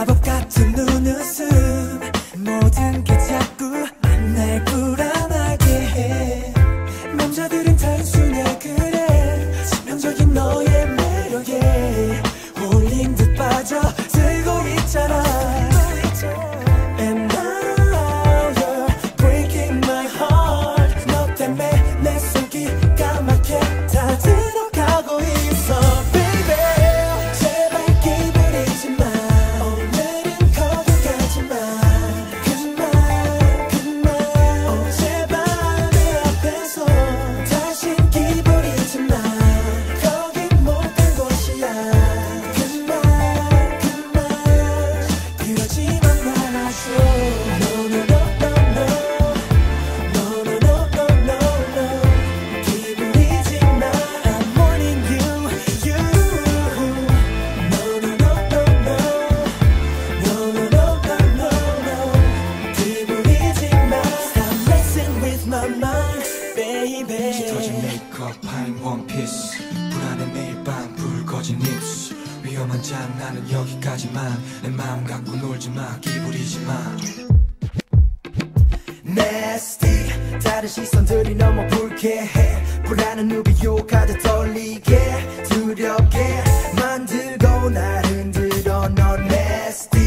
마법 같은 눈웃음 모든 게 자꾸 날 불안하게 해. 남자들은 다른 수냐 그래. 치명적인 너의 매력에 홀린 듯 빠져들고 있잖아. And now you're breaking my heart. 너 때문에 내 속이 까맣게 다 들어가고 있어. 짙어진 메이크업, 파인 원피스, 불안해 매일 밤 불거진 입술. 위험한 장난은 여기까지만. 내 마음 갖고 놀지마, 기부리지마. Nasty, 다른 시선들이 너무 불쾌해. 불안한 눈빛 욕하듯 떨리게 두렵게 만들고 날 흔들어. 너 nasty,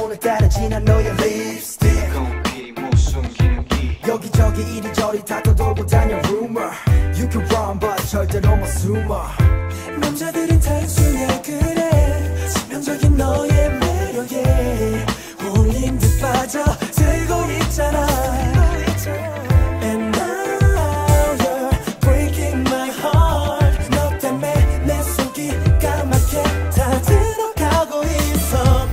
오늘따라 진한 너의 립스틱. 여기저기 이리저리 다 떠돌고 다녀 rumor. You can run but 절대로 못 숨어. 남자들은 다른 수냐 그래. 치명적인 너의 매력에 홀린 듯 빠져들고 있잖아. And now you're breaking my heart. 너 때문에 내 속이 까맣게 다 들어가고 있어.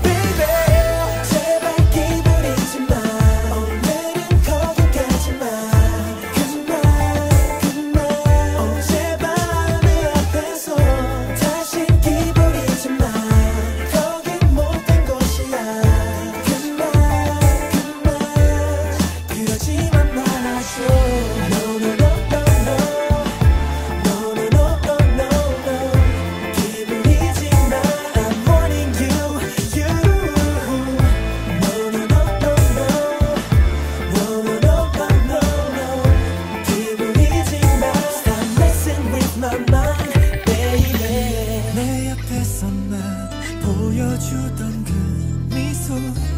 내 앞에서만 보여주던 그 미소.